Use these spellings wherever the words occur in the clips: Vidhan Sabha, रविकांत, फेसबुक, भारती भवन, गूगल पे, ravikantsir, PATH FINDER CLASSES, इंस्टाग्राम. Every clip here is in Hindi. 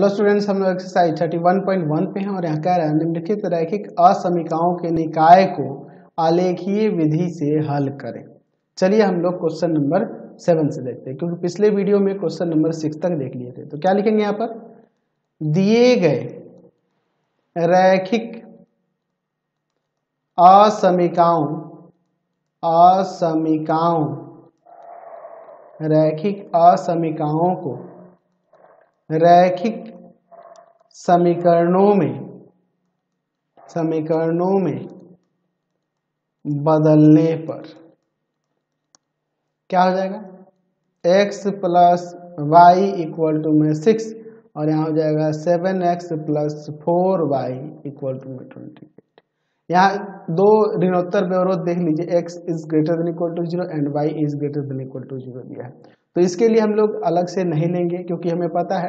हेलो स्टूडेंट्स, हम लोग एक्सरसाइज 31.1 पे हैं और यहाँ कह रहा है निम्नलिखित रैखिक असमीकाओं के निकाय को आलेखीय विधि से हल करें। चलिए हम लोग क्वेश्चन नंबर 7 से देखते हैं, क्योंकि पिछले वीडियो में क्वेश्चन नंबर 6 तक देख लिए थे। तो क्या लिखेंगे यहाँ पर, दिए गए रैखिक रैखिक असमीकाओं को रैखिक समीकरणों में बदलने पर क्या हो जाएगा, x plus Y equal to में 6 और यहाँ हो जाएगा 7x plus 4y equal to में 28। यहाँ दो ऋणोत्तर व्यवरोध देख लीजिए, x is greater than equal to 0 and y is greater than equal to 0 दिया है। तो इसके लिए हम लोग अलग से नहीं लेंगे, क्योंकि हमें पता है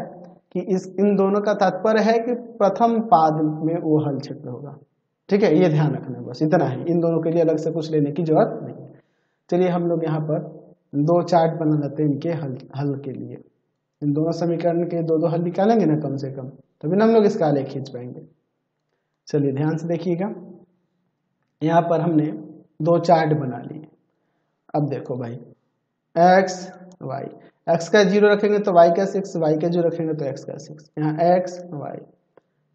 कि इन दोनों का तात्पर्य है कि प्रथम पाद में वो हल क्षेत्र होगा। ठीक है, ये ध्यान रखना है, बस इतना है। इन दोनों के लिए अलग से कुछ लेने की जरूरत नहीं। चलिए हम लोग यहाँ पर दो चार्ट बना लेते हैं इनके हल के लिए। इन दोनों समीकरण के दो हल निकालेंगे ना कम से कम, तभी ना हम लोग इसका आलेख खींच पाएंगे। चलिए ध्यान से देखिएगा, यहाँ पर हमने दो चार्ट बना लिए। अब देखो भाई, एक्स वाई, एक्स का 0 रखेंगे तो वाई का 6, वाई का 0 रखेंगे तो एक्स का 6। यहाँ एक्स वाई,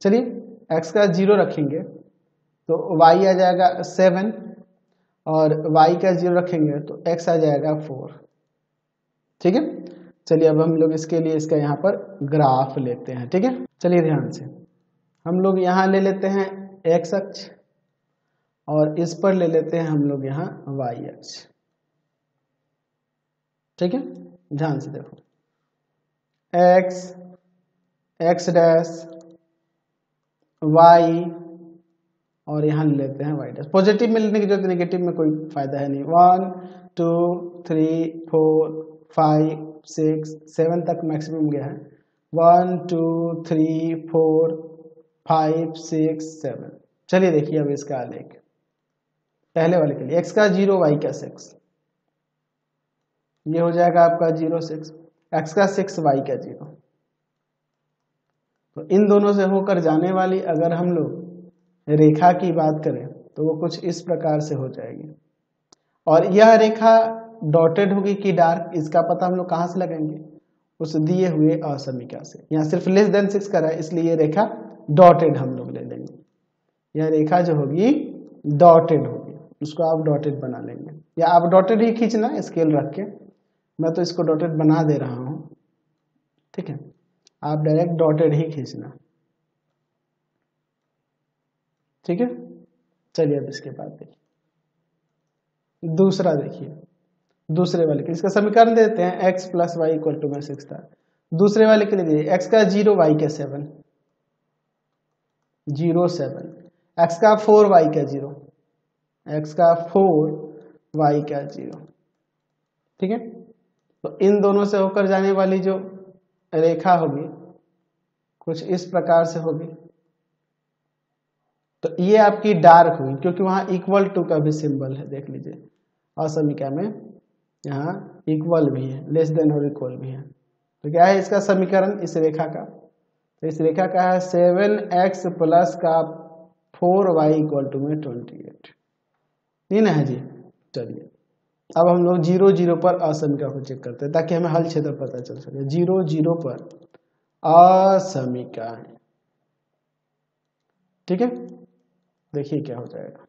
चलिए एक्स का 0 रखेंगे तो वाई आ जाएगा 7 और वाई का 0 रखेंगे तो एक्स आ जाएगा 4। ठीक है, चलिए अब हम लोग इसके लिए इसका यहाँ पर ग्राफ लेते हैं। ठीक है, चलिए ध्यान से हम लोग यहाँ ले लेते हैं एक्स अक्ष और इस पर ले लेते हैं हम लोग यहाँ वाई अक्ष। ठीक है, ध्यान से देखो, x, x डैश, y और यहाँ लेते हैं y डैश। पॉजिटिव में लेने की जरूरत, नेगेटिव में कोई फायदा है नहीं। 1 2 3 4 5 6 7 तक मैक्सिमम गया है। 1 2 3 4 5 6 7। चलिए देखिए अब इसका आलेख, पहले वाले के लिए x का 0, y का 6, ये हो जाएगा आपका 0 6, एक्स का 6, वाई का 0। तो इन दोनों से होकर जाने वाली अगर हम लोग रेखा की बात करें तो वो कुछ इस प्रकार से हो जाएगी। और यह रेखा डॉटेड होगी कि डार्क, इसका पता हम लोग कहाँ से लगाएंगे, उस दिए हुए असमीका से। यहाँ सिर्फ लेस देन 6 करा है, इसलिए ये रेखा डॉटेड हम लोग ले लेंगे। यह रेखा जो होगी डॉटेड होगी, उसको आप डॉटेड बना लेंगे, या आप डॉटेड ही खींचना स्केल रख के। मैं तो इसको डॉटेड बना दे रहा हूँ, ठीक है, आप डायरेक्ट डॉटेड ही खींचना। ठीक है, चलिए अब इसके बाद देखिए दूसरा, देखिए दूसरे वाले के इसका समीकरण देते हैं। x plus Y equal to में 6 था, दूसरे वाले के लिए x का 0, y का 7, 0 7, x का 4, y का 0, x का 4, y का 0। ठीक है, तो इन दोनों से होकर जाने वाली जो रेखा होगी कुछ इस प्रकार से होगी। तो ये आपकी डार्क होगी, क्योंकि वहां इक्वल टू का भी सिंबल है, देख लीजिए असमीका में यहाँ इक्वल भी है, लेस देन और इक्वल भी है। तो क्या है इसका समीकरण इस रेखा का, तो इस रेखा का है 7x प्लस का 4y इक्वल टू में 28। नहीं ना है जी। चलिए अब हम लोग 0 0 पर असमीका को चेक करते हैं ताकि हमें हल क्षेत्र पता चल सके। 0 0 पर असमीका है, ठीक है, देखिए क्या हो जाएगा।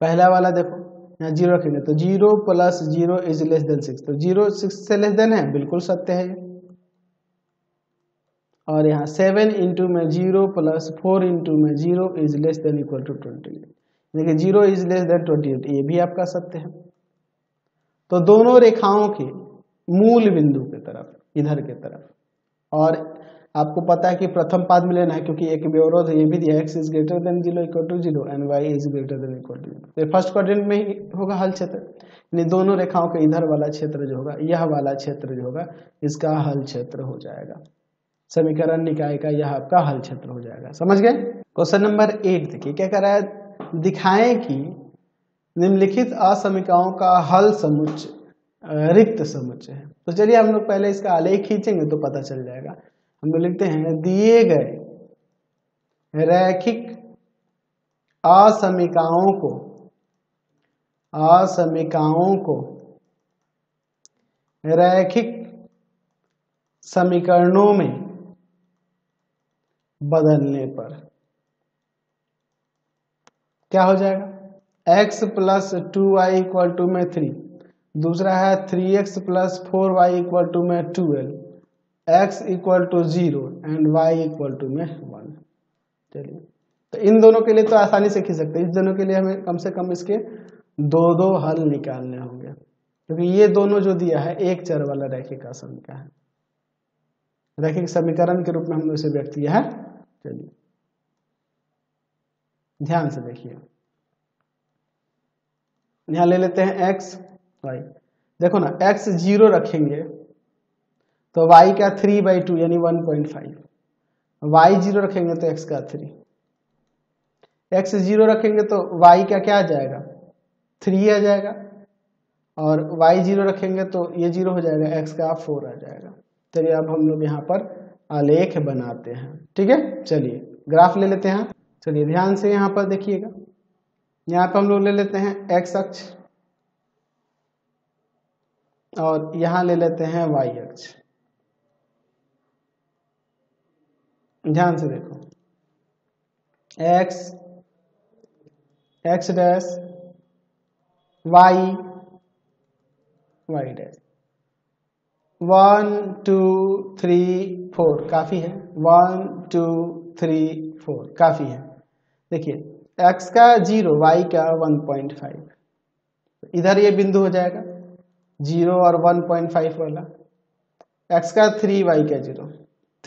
पहला वाला देखो, यहाँ 0 रखेंगे तो 0 प्लस 0 इज लेस देन 6, तो 0 6 से लेस देन है, बिल्कुल सत्य है। और यहाँ 7 इंटू में 0 प्लस 4 इंटू में 0 is less than equal to 20। देखिए 0 इज लेस देन 28, ये भी आपका सत्य है। तो दोनों रेखाओं के मूल बिंदु की तरफ, इधर के तरफ, और आपको पता है कि प्रथम पाद में लेना है, क्योंकि एक व्यवरोध ये भी दिया, x is greater than 0 equal to 0 and y is greater than equal to 0। तो फर्स्ट क्वाड्रेंट में ही होगा हल क्षेत्र, यानी दोनों रेखाओं के इधर वाला क्षेत्र जो होगा, यह वाला क्षेत्र जो होगा, इसका हल क्षेत्र हो जाएगा। समीकरण निकाय का यह आपका हल क्षेत्र हो जाएगा। समझ गए। क्वेश्चन नंबर 8 देखिए क्या कह रहा है, दिखाएं कि निम्नलिखित असमीकाओं का हल समुच्चय रिक्त समुच्चय है। तो चलिए हम लोग पहले इसका आलेख खींचेंगे तो पता चल जाएगा। हम लोग लिखते हैं दिए गए रैखिक असमीकाओं को रैखिक समीकरणों में बदलने पर क्या हो जाएगा, x plus 2y equal to में 3, दूसरा है 3x plus 4y equal to में 12, x equal to 0 and y equal to में 1। चलिए तो इन दोनों के लिए तो आसानी से खींच सकते हैं, इस दोनों के लिए हमें कम से कम इसके दो दो हल निकालने होंगे, क्योंकि ये दोनों जो दिया है एक चर वाला रैखिक समीकरण है, रैखिक समीकरण के रूप में हमने उसे व्यक्त किया है। चलिए ध्यान से देखिए, यहां ले लेते हैं एक्स वाई, देखो ना एक्स 0 रखेंगे तो वाई का 3/2 यानी 1.5, वाई 0 रखेंगे तो एक्स का 3, एक्स 0 रखेंगे तो वाई का क्या आ जाएगा 3 आ जाएगा, और वाई 0 रखेंगे तो ये 0 हो जाएगा, एक्स का 4 आ जाएगा। चलिए अब हम लोग यहाँ पर आलेख बनाते हैं, ठीक है। चलिए ग्राफ ले लेते हैं। चलिए ध्यान से यहाँ पर देखिएगा, यहाँ पर हम लोग ले लेते हैं x अक्ष और यहाँ ले लेते हैं y अक्ष। ध्यान से देखो x x dash y y dash 1 2 3 4 काफी है, 1 2 3 4 काफी है। देखिए x का 0 y का 1.5, इधर ये बिंदु हो जाएगा 0 और 1.5 वाला, x का 3 y का 0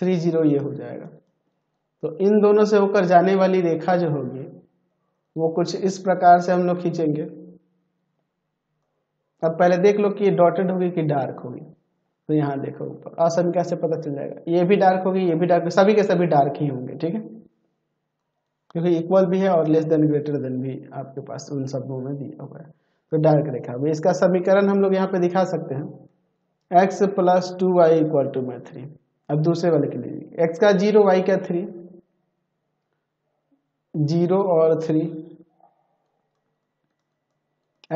3 0 ये हो जाएगा। तो इन दोनों से होकर जाने वाली रेखा जो होगी वो कुछ इस प्रकार से हम लोग खींचेंगे। अब पहले देख लो कि ये डॉटेड होगी कि डार्क होगी, तो यहाँ देखो ऊपर असंख्या से पता चल जाएगा, ये भी डार्क होगी ये भी डार्क, सभी के सभी डार्क ही होंगे, ठीक है, क्योंकि इक्वल भी है और लेस देन ग्रेटर देन भी आपके पास उन सबों में दिया हुआ है। तो डार्क रेखा में इसका समीकरण हम लोग यहाँ पे दिखा सकते हैं, x plus 2y equal to में 3। अब दूसरे वाले के लिए x का 0 y का 3, 0 और 3,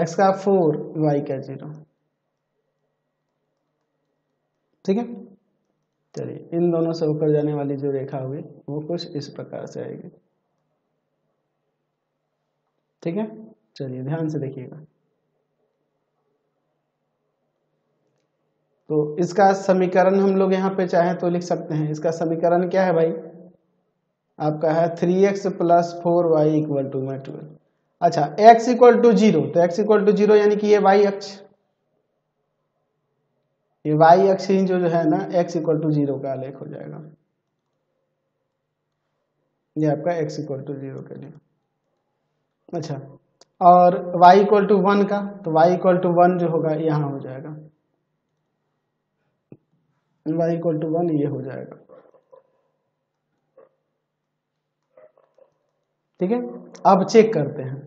x का 4 y का 0, ठीक है। चलिए इन दोनों से होकर जाने वाली जो रेखा होगी वो कुछ इस प्रकार से आएगी, ठीक है। चलिए ध्यान से देखिएगा, तो इसका समीकरण हम लोग यहाँ पे चाहे तो लिख सकते हैं। इसका समीकरण क्या है भाई, आपका है 3x plus 4y equal to में 12। अच्छा x इक्वल टू 0, तो x इक्वल टू 0 यानी कि ये y अक्ष, ये y अक्ष ही जो है ना x इक्वल टू 0 का आलेख हो जाएगा, ये आपका x इक्वल टू 0 के लिए। अच्छा और y इक्वल टू 1 का, तो y इक्वल टू 1 जो होगा यहाँ हो जाएगा, y इक्वल टू 1 ये हो जाएगा, ठीक है। अब चेक करते हैं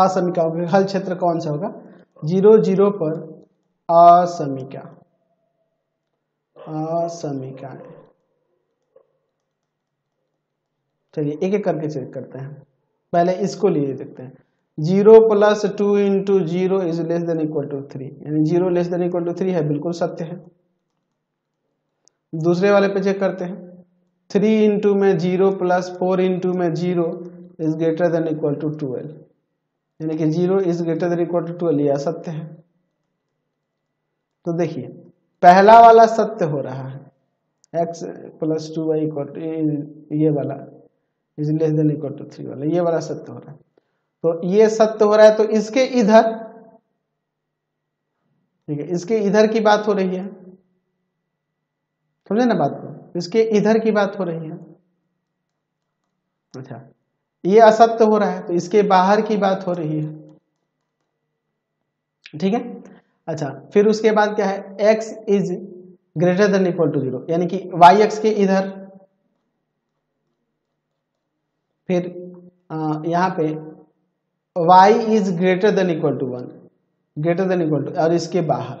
असमीकाओं के हल क्षेत्र कौन सा होगा। 0 0 पर असमीकाएं, चलिए एक एक करके चेक करते हैं। पहले इसको लिए देखते हैं, 0 plus 2 into 0 is less than equal to 3, यानी 0 < 3 है, बिल्कुल सत्य है। दूसरे वाले पे चेक करते हैं, 3 इंटू में 0 प्लस 4 इंटू में 0 is greater than equal to 12, यानी कि 0 is greater than equal to 12, यह असत्य है। तो देखिए पहला वाला सत्य हो रहा है, x plus 2y equal to ये वाला is less than equal to 3 वाला, ये वाला सत्य हो रहा है, तो ये सत्य हो रहा है। तो इसके इधर, ठीक है, इसके इधर की बात हो रही है, समझे ना बात को, इसके इधर की बात हो रही है। अच्छा ये असत्य हो रहा है तो इसके बाहर की बात हो रही है, ठीक है। अच्छा फिर उसके बाद क्या है, x is greater than equal to 0, यानी कि y अक्ष के इधर, फिर यहाँ पे y is greater than equal to 1, greater than equal to और इसके बाहर,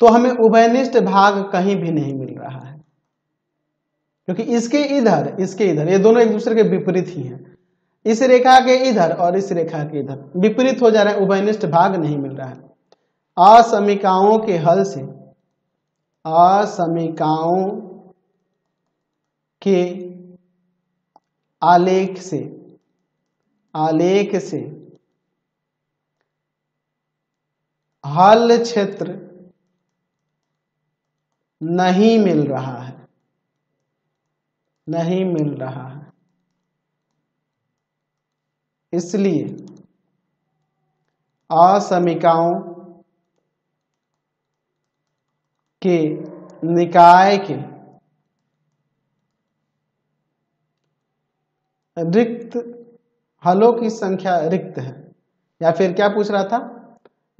तो हमें उभयनिष्ठ भाग कहीं भी नहीं मिल रहा है, क्योंकि इसके इधर ये दोनों एक दूसरे के विपरीत ही हैं। इस रेखा के इधर और इस रेखा के इधर विपरीत हो जा रहे हैं, उभयनिष्ठ भाग नहीं मिल रहा है। असमीकाओं के हल से असमीकाओं के आलेख से हल क्षेत्र नहीं मिल रहा है, इसलिए असमीकाओं के निकाय के रिक्त हलों की संख्या रिक्त है, या फिर क्या पूछ रहा था,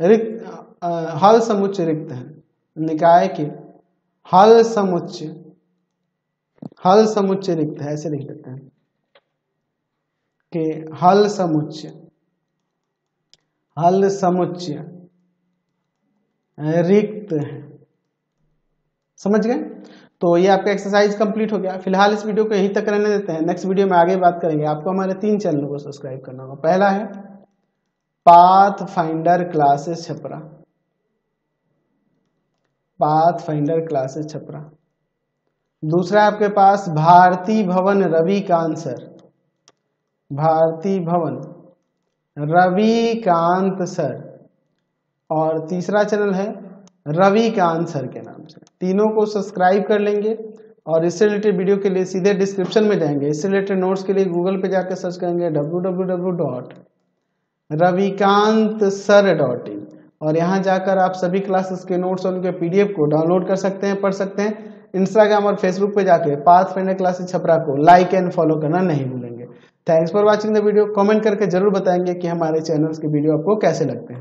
रिक्त हल समुच्चय रिक्त है, निकाय के हल समुच्चय रिक्त है, ऐसे लिख देते हैं कि हल समुच्चय रिक्त है। समझ गए? तो ये आपका एक्सरसाइज कंप्लीट हो गया। फिलहाल इस वीडियो को यहीं तक रहने देते हैं, नेक्स्ट वीडियो में आगे बात करेंगे। आपको हमारे 3 चैनलों को सब्सक्राइब करना होगा। पहला है पाथ फाइंडर क्लासेस छपरा। दूसरा आपके पास भारती भवन रविकांत सर, और तीसरा चैनल है रविकांत सर के नाम से। तीनों को सब्सक्राइब कर लेंगे, और इससे रिलेटेड वीडियो के लिए सीधे डिस्क्रिप्शन में जाएंगे, इससे रिलेटेड नोट्स के लिए गूगल पे जाकर सर्च करेंगे www.ravikantsir.in, और यहाँ जाकर आप सभी क्लासेस के नोट्स और उनके PDF को डाउनलोड कर सकते हैं, पढ़ सकते हैं। इंस्टाग्राम और फेसबुक पे जाके पाथ फाइंडर क्लासेस छपरा को लाइक एंड फॉलो करना नहीं भूलेंगे। Thanks for watching the video. Comment करके जरूर बताएंगे कि हमारे चैनल्स के वीडियो आपको कैसे लगते हैं।